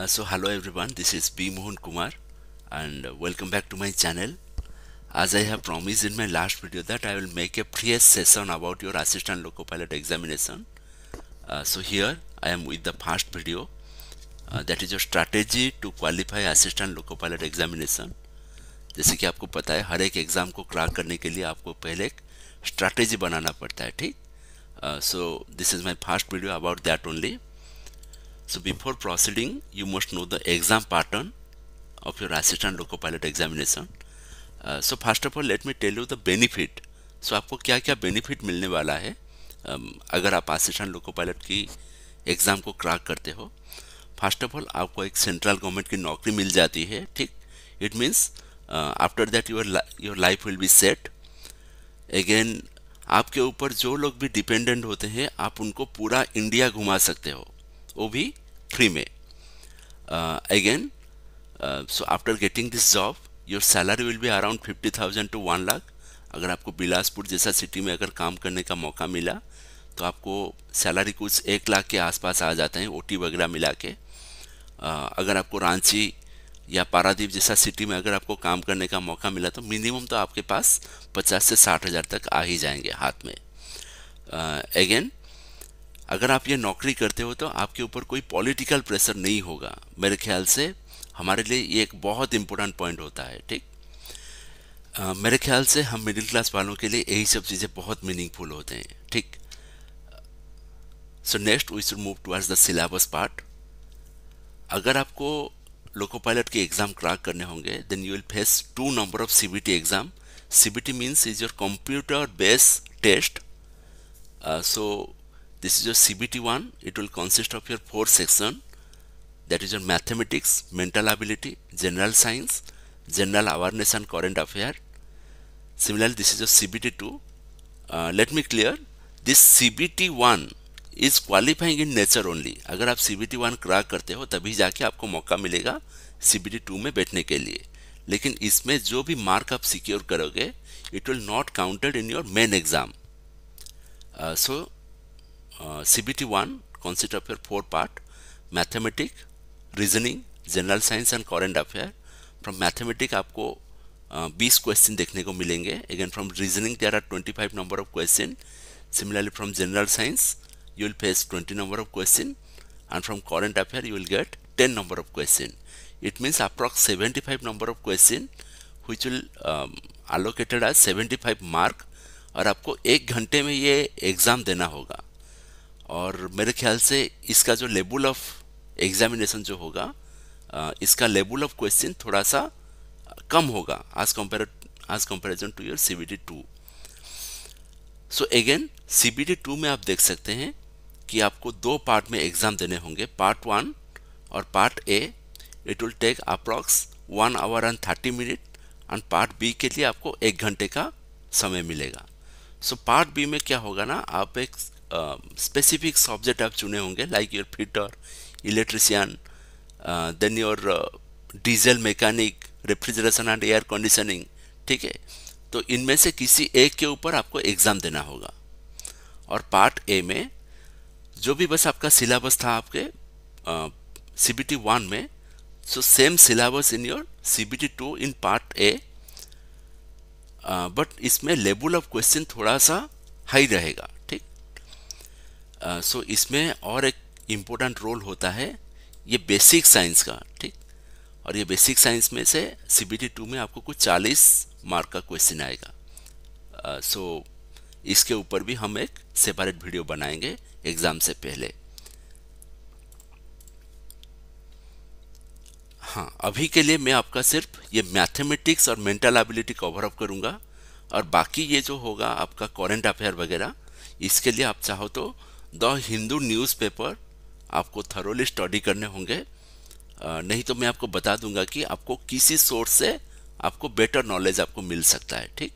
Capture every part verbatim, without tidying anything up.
Uh, so hello everyone, this is B Mohan Kumar and uh, welcome back to my channel. As I have promised in my last video that I will make a previous session about your Assistant Loco Pilot examination. Uh, so here I am with the first video uh, that is your strategy to qualify Assistant Loco Pilot examination. जैसे कि आपको पता है हर एक exam को crack करने के लिए आपको पहले एक स्ट्रैटेजी बनाना पड़ता है, ठीक. So this is my first video about that only. So before proceeding, you must know the exam pattern of your Assistant Loco Pilot examination. Uh, so first of all, let me tell you the benefit. So आपको क्या क्या benefit मिलने वाला है um, अगर आप Assistant Loco Pilot की exam को क्रैक करते हो. First of all, आपको एक सेंट्रल गवर्नमेंट की नौकरी मिल जाती है, ठीक. It means after that your your life will be set. Again आपके ऊपर जो लोग भी डिपेंडेंट होते हैं आप उनको पूरा इंडिया घुमा सकते हो, वो भी फ्री में. Again so after getting this job your salary will be around fifty thousand to one lakh. अगर आपको बिलासपुर जैसा सिटी में अगर काम करने का मौका मिला तो आपको सैलरी कुछ एक लाख के आसपास आ जाते हैं ओटी वगैरह मिला के. uh, अगर आपको रांची या पारादीप जैसा सिटी में अगर आपको काम करने का मौका मिला तो मिनिमम तो आपके पास पचास से साठ हज़ार तक आ ही जाएंगे हाथ में. अगेन uh, अगर आप ये नौकरी करते हो तो आपके ऊपर कोई पॉलिटिकल प्रेशर नहीं होगा. मेरे ख्याल से हमारे लिए ये एक बहुत इम्पोर्टेंट पॉइंट होता है, ठीक. uh, मेरे ख्याल से हम मिडिल क्लास वालों के लिए यही सब चीज़ें बहुत मीनिंगफुल होते हैं, ठीक. So next we should move towards the syllabus part. अगर आपको लोको पायलट के एग्ज़ाम क्रैक करने होंगे then you will face two number of CBT exam. CBT means is your computer based test. So this is your C B T one. It will consist of your four section, that is your mathematics, mental ability, general science, general awareness and current affair. Similarly, this is your C B T two. Uh, let me clear, this C B T one is qualifying in nature only. अगर आप C B T one crack करते हो तभी जाके आपको मौका मिलेगा C B T two में बैठने के लिए, लेकिन इसमें जो भी मार्क आप सिक्योर करोगे it will not counted in your main exam. Uh, so Uh, C B T one consists of your four part: mathematics, reasoning, general science and current affair. From mathematics आपको बीस uh, question देखने को मिलेंगे. Again from reasoning there are twenty-five number of question. Similarly from general science you will face twenty number of question and from current affair you will get ten number of question. It means approx seventy-five number of question which will um, allocated as seventy-five mark और आपको एक घंटे में ये exam देना होगा. और मेरे ख्याल से इसका जो लेवल ऑफ एग्जामिनेशन जो होगा इसका लेवल ऑफ क्वेश्चन थोड़ा सा कम होगा as compare as comparison to your C B T two. So again C B T two में आप देख सकते हैं कि आपको दो पार्ट में एग्ज़ाम देने होंगे, पार्ट वन और part A. It will take approx one hour and thirty minute and part B के लिए आपको एक घंटे का समय मिलेगा. सो पार्ट बी में क्या होगा ना, आप एक स्पेसिफिक uh, सब्जेक्ट आप चुने होंगे like your fitter, electrician, then your diesel mechanic, refrigeration and air conditioning, ठीक है. तो इनमें से किसी एक के ऊपर आपको एग्ज़ाम देना होगा. और पार्ट ए में जो भी बस आपका सिलेबस था आपके सी बी टी वन में, so same syllabus in your C B T two in part A, but इसमें लेवल ऑफ क्वेश्चन थोड़ा सा हाई रहेगा, ठीक. सो uh, so, इसमें और एक इम्पोर्टेंट रोल होता है ये बेसिक साइंस का, ठीक. और ये बेसिक साइंस में से C B T two में आपको कुछ चालीस मार्क का क्वेश्चन आएगा. सो uh, so, इसके ऊपर भी हम एक सेपरेट वीडियो बनाएंगे एग्ज़ाम से पहले. हाँ, अभी के लिए मैं आपका सिर्फ ये मैथमेटिक्स और मेंटल एबिलिटी कवरअप करूँगा और बाकी ये जो होगा आपका करंट अफेयर वगैरह, इसके लिए आप चाहो तो द हिंदू न्यूज़पेपर आपको थरोली स्टडी करने होंगे. नहीं तो मैं आपको बता दूंगा कि आपको किसी सोर्स से आपको बेटर नॉलेज आपको मिल सकता है, ठीक.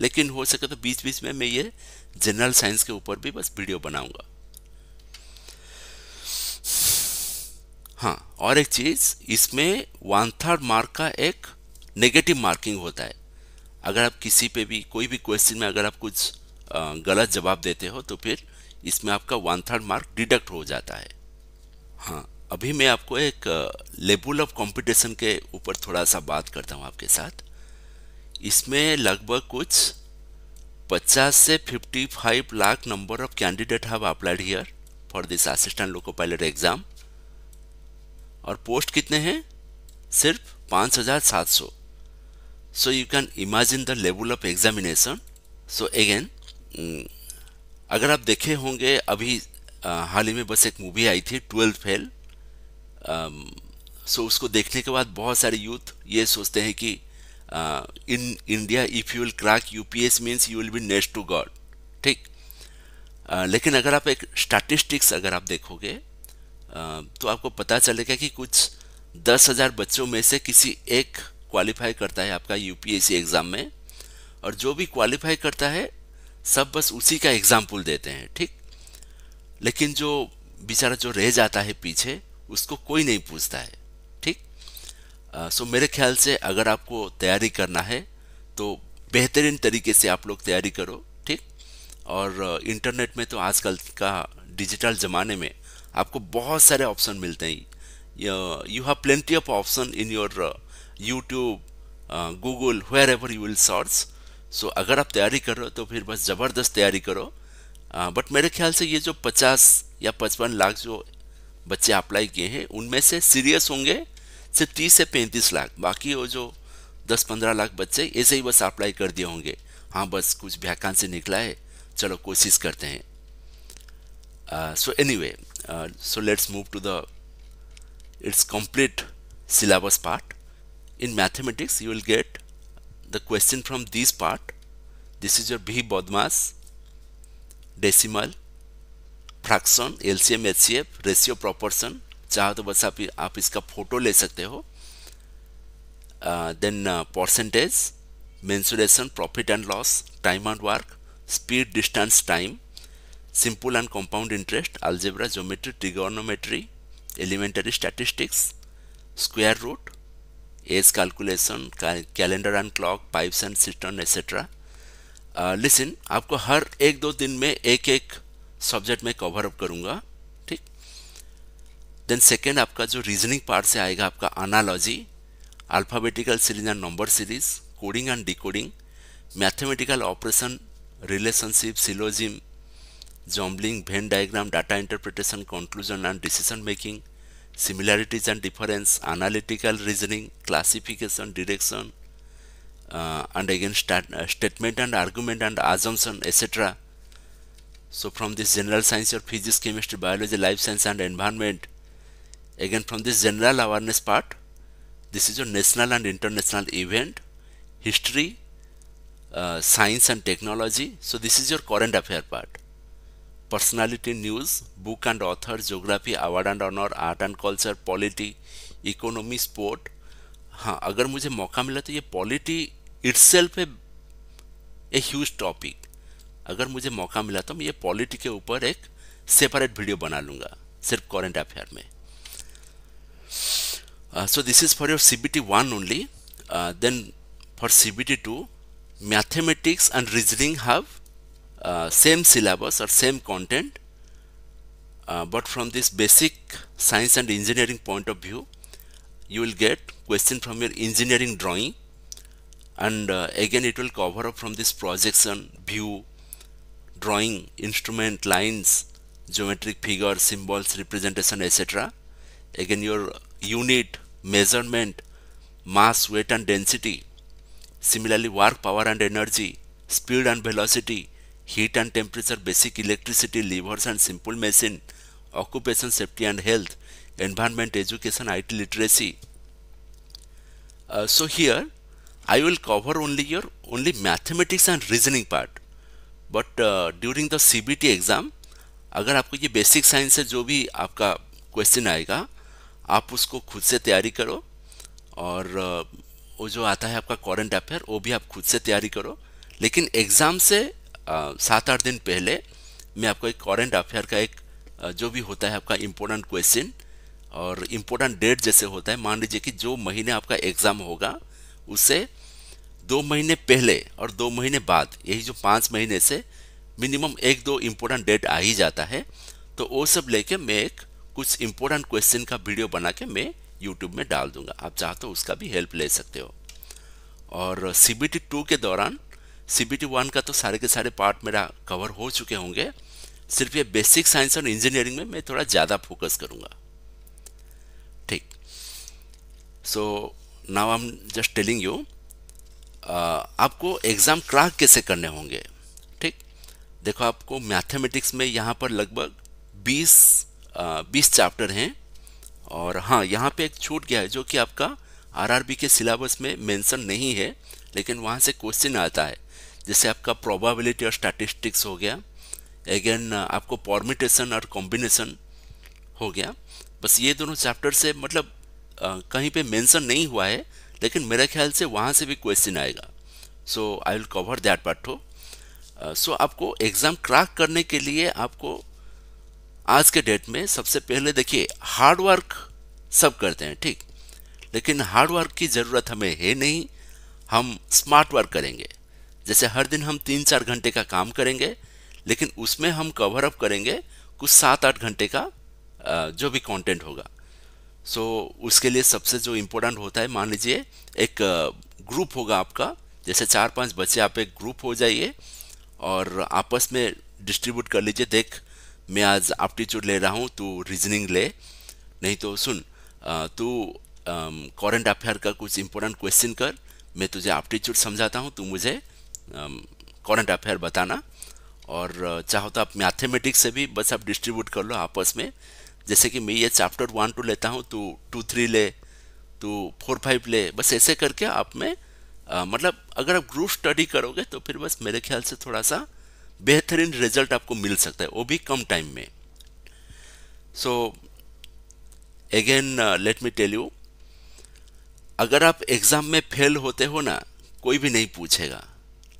लेकिन हो सके तो बीच बीच में मैं ये जनरल साइंस के ऊपर भी बस वीडियो बनाऊंगा. हाँ, और एक चीज़, इसमें वन थर्ड मार्क का एक नेगेटिव मार्किंग होता है. अगर आप किसी पे भी कोई भी क्वेश्चन में अगर आप कुछ गलत जवाब देते हो तो फिर इसमें आपका वन थर्ड मार्क डिडक्ट हो जाता है. हाँ, अभी मैं आपको एक लेवल ऑफ कंपटीशन के ऊपर थोड़ा सा बात करता हूँ आपके साथ। इसमें लगभग कुछ पचास से पचपन lakh number of candidate have applied here for this assistant loco pilot exam. और पोस्ट कितने हैं? सिर्फ पाँच हज़ार सात सौ। So you can imagine the level of examination. So again, अगर आप देखे होंगे अभी हाल ही में बस एक मूवी आई थी ट्वेल्थ फेल। सो उसको देखने के बाद बहुत सारे यूथ ये सोचते हैं कि in India if you will crack UPS means you will be next to god, ठीक। uh, लेकिन अगर आप एक स्टैटिस्टिक्स अगर आप देखोगे uh, तो आपको पता चलेगा कि कुछ दस हज़ार बच्चों में से किसी एक क्वालिफाई करता है आपका यूपीएससी एग्ज़ाम में, और जो भी क्वालिफाई करता है सब बस उसी का एग्जाम्पल देते हैं, ठीक। लेकिन जो बेचारा जो रह जाता है पीछे उसको कोई नहीं पूछता है, ठीक। सो मेरे ख्याल से अगर आपको तैयारी करना है तो बेहतरीन तरीके से आप लोग तैयारी करो, ठीक। और इंटरनेट में तो आजकल का डिजिटल ज़माने में आपको बहुत सारे ऑप्शन मिलते हैं। You have plenty of option in your YouTube, Google, where ever you will search. So अगर आप तैयारी कर रहे हो तो फिर बस ज़बरदस्त तैयारी करो। बट uh, मेरे ख्याल से ये जो पचास या पचपन लाख जो बच्चे अप्लाई किए हैं उनमें से सीरियस होंगे सिर्फ तीस से पैंतीस लाख, बाकी वो जो दस पंद्रह लाख बच्चे ऐसे ही बस अप्लाई कर दिए होंगे। हाँ, बस कुछ व्याख्यान से निकला है, चलो कोशिश करते हैं। So anyway, so let's move to the it's complete syllabus part. In mathematics you will get the question from this part. This is your भी BODMAS, decimal, fraction, LCM, HCF, ratio, proportion. चाहो तो बस आप आप इसका photo ले सकते हो। Then percentage, mensuration, profit and loss, time and work, speed, distance, time, simple and compound interest, algebra, geometry, trigonometry, elementary statistics, square root, age calculation, calendar and clock, pipes and cistern etcetera. Listen uh, आपको हर एक दो दिन में एक एक subject में cover up करूँगा, ठीक। देन सेकेंड आपका जो रीजनिंग पार्ट से आएगा आपका analogy, alphabetical series and number series, coding and decoding, mathematical operation, relationship, syllogism, jumbling, Venn diagram, data interpretation, conclusion and decision making, similarities and difference, analytical reasoning, classification, direction Uh, and again stat, uh, statement and argument and assumption, et cetera. So from this general science, your physics, chemistry, biology, life science and environment. Again from this general awareness part, this is your national and international event, history, uh, science and technology. So this is your current affair part. Personality, news, book and author, geography, award and honor, art and culture, polity, economy, sport. हाँ, अगर मुझे मौका मिला तो ये polity itself है ए huge topic. अगर मुझे मौका मिला तो मैं ये पॉलिटी के ऊपर एक सेपरेट वीडियो बना लूँगा सिर्फ करंट अफेयर में। So this is for your C B T one only. Then for C B T two, mathematics and reasoning have same syllabus और same content, but from this basic science and engineering point of view you will get question from your engineering drawing, and uh, again it will cover up from this projection, view, drawing, instrument, lines, geometric figure, symbols, representation, et cetera. Again your unit, measurement, mass, weight and density. Similarly work, power and energy, speed and velocity, heat and temperature, basic electricity, levers and simple machine, occupation, safety and health, environment, education, I T literacy. Uh, so here I will cover only your only mathematics and reasoning part, but uh, during the C B T exam अगर आपको ये basic science से जो भी आपका question आएगा आप उसको खुद से तैयारी करो, और uh, वो जो आता है आपका current affair वो भी आप खुद से तैयारी करो। लेकिन exam से uh, सात आठ दिन पहले मैं आपको एक current affair का एक uh, जो भी होता है आपका important question और इम्पोर्टेंट डेट जैसे होता है, मान लीजिए कि जो महीने आपका एग्ज़ाम होगा उससे दो महीने पहले और दो महीने बाद, यही जो पाँच महीने से मिनिमम एक दो इम्पोर्टेंट डेट आ ही जाता है, तो वो सब लेके मैं एक कुछ इंपॉर्टेंट क्वेश्चन का वीडियो बना के मैं यूट्यूब में डाल दूंगा, आप चाहो तो उसका भी हेल्प ले सकते हो। और सी बी टी टू के दौरान सी बी टी वन का तो सारे के सारे पार्ट मेरा कवर हो चुके होंगे, सिर्फ ये बेसिक साइंस और इंजीनियरिंग में मैं थोड़ा ज़्यादा फोकस करूँगा। ठीक, so now I am just telling you आपको एग्ज़ाम क्रैक कैसे करने होंगे। ठीक, देखो आपको मैथमेटिक्स में यहाँ पर लगभग बीस बीस चैप्टर हैं, और हाँ यहाँ पे एक छूट गया है जो कि आपका आरआरबी के सिलेबस में मेंशन नहीं है, लेकिन वहाँ से क्वेश्चन आता है, जैसे आपका प्रोबेबिलिटी और स्टैटिस्टिक्स हो गया, अगेन आपको परम्यूटेशन और कॉम्बिनेशन हो गया। बस ये दोनों चैप्टर से मतलब आ, कहीं पे मेंशन नहीं हुआ है, लेकिन मेरे ख्याल से वहाँ से भी क्वेश्चन आएगा, so I will cover that part too. So आपको एग्ज़ाम क्रैक करने के लिए आपको आज के डेट में सबसे पहले देखिए हार्ड वर्क सब करते हैं, ठीक, लेकिन हार्ड वर्क की ज़रूरत हमें है नहीं, हम स्मार्ट वर्क करेंगे। जैसे हर दिन हम तीन चार घंटे का काम करेंगे, लेकिन उसमें हम कवर अप करेंगे कुछ सात आठ घंटे का जो भी कंटेंट होगा। सो उसके लिए सबसे जो इम्पोर्टेंट होता है, मान लीजिए एक ग्रुप होगा आपका, जैसे चार पांच बच्चे आप एक ग्रुप हो जाइए और आपस में डिस्ट्रीब्यूट कर लीजिए, देख मैं आज एप्टीट्यूड ले रहा हूँ, तू रीजनिंग ले, नहीं तो सुन तू करंट अफेयर का कुछ इम्पोर्टेंट क्वेश्चन कर, मैं तुझे एप्टीट्यूड समझाता हूँ, तू मुझे करंट अफेयर बताना। और चाहो तो आप मैथमेटिक्स से भी बस आप डिस्ट्रीब्यूट कर लो आपस में, जैसे कि मैं ये चैप्टर वन टू लेता हूँ, तू टू थ्री ले, तू फोर फाइव ले, बस ऐसे करके आप में आ, मतलब अगर आप ग्रुप स्टडी करोगे तो फिर बस मेरे ख्याल से थोड़ा सा बेहतरीन रिजल्ट आपको मिल सकता है, वो भी कम टाइम में। So again let me tell you, अगर आप एग्ज़ाम में फेल होते हो ना, कोई भी नहीं पूछेगा,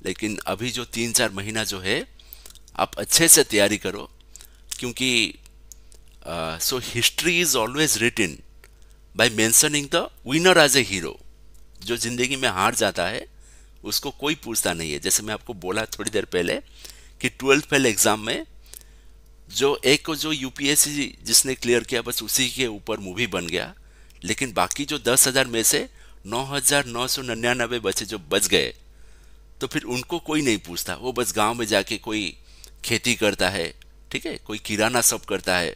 लेकिन अभी जो तीन चार महीना जो है आप अच्छे से तैयारी करो, क्योंकि so history is always written by mentioning the winner as a hero. जो ज़िंदगी में हार जाता है उसको कोई पूछता नहीं है, जैसे मैं आपको बोला थोड़ी देर पहले कि ट्वेल्थ फेल एग्ज़ाम में जो एक को जो यूपीएससी जिसने क्लियर किया बस उसी के ऊपर मूवी बन गया, लेकिन बाकी जो दस हज़ार में से नौ हज़ार नौ सौ निन्यानवे बच्चे जो बच गए तो फिर उनको कोई नहीं पूछता, वो बस गांव में जाके कोई खेती करता है, ठीक है, कोई किराना शॉप करता है।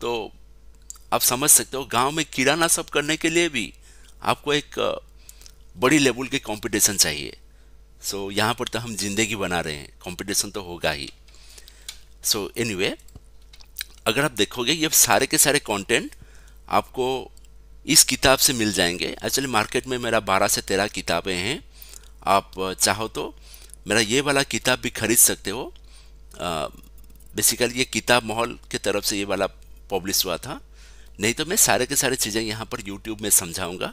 तो आप समझ सकते हो गांव में किराना शॉप करने के लिए भी आपको एक बड़ी लेवल के कंपटीशन चाहिए। सो so, यहाँ पर तो हम जिंदगी बना रहे हैं, कंपटीशन तो होगा ही। सो so, एनीवे anyway, अगर आप देखोगे ये सारे के सारे कंटेंट आपको इस किताब से मिल जाएंगे। एक्चुअली मार्केट में मेरा बारह से तेरह किताबें हैं, आप चाहो तो मेरा ये वाला किताब भी खरीद सकते हो। बेसिकली ये किताब माहौल के तरफ से ये वाला पब्लिश हुआ था, नहीं तो मैं सारे के सारे चीज़ें यहाँ पर यूट्यूब में समझाऊँगा,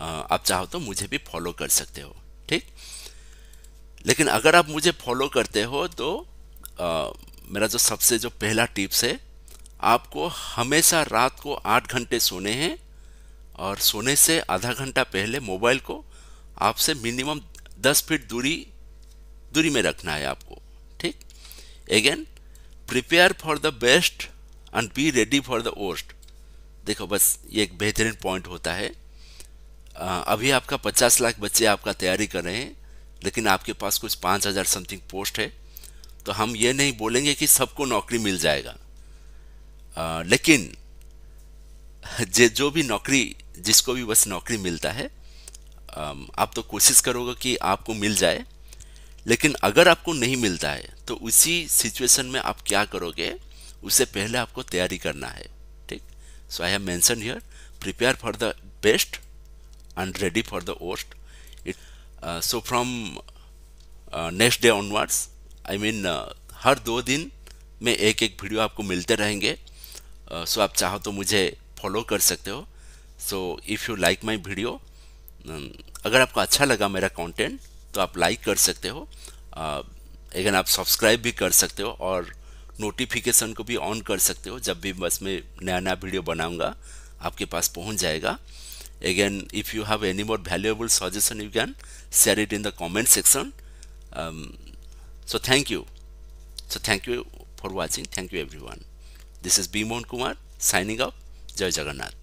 आप चाहो तो मुझे भी फॉलो कर सकते हो, ठीक। लेकिन अगर आप मुझे फॉलो करते हो तो आ, मेरा जो सबसे जो पहला टिप्स है, आपको हमेशा रात को आठ घंटे सोने हैं और सोने से आधा घंटा पहले मोबाइल को आपसे मिनिमम दस फीट दूरी दूरी में रखना है आपको, ठीक। Again prepare for the best and be ready for the worst. देखो बस ये एक बेहतरीन पॉइंट होता है। अभी आपका पचास लाख बच्चे आपका तैयारी कर रहे हैं, लेकिन आपके पास कुछ पाँच हज़ार समथिंग पोस्ट है, तो हम ये नहीं बोलेंगे कि सबको नौकरी मिल जाएगा, आ, लेकिन जे जो भी नौकरी जिसको भी बस नौकरी मिलता है, आ, आप तो कोशिश करोगे कि आपको मिल जाए। लेकिन अगर आपको नहीं मिलता है तो उसी सिचुएशन में आप क्या करोगे, उससे पहले आपको तैयारी करना है, ठीक। So I have mention here prepare for the best and ready for the worst. It, uh, so from uh, next day onwards, I mean uh, हर दो दिन में एक एक वीडियो आपको मिलते रहेंगे। uh, so आप चाहो तो मुझे फॉलो कर सकते हो। So if you like my video, um, अगर आपको अच्छा लगा मेरा कंटेंट तो आप लाइक कर सकते हो, अगेन uh, आप सब्सक्राइब भी कर सकते हो और नोटिफिकेशन को भी ऑन कर सकते हो, जब भी बस मैं नया नया वीडियो बनाऊँगा आपके पास पहुँच जाएगा। Again, if you have any more valuable suggestion, you can share it in the comment section. Um, so thank you. So thank you for watching. Thank you everyone. This is B Mohan Kumar. Signing off. जय जगन्नाथ।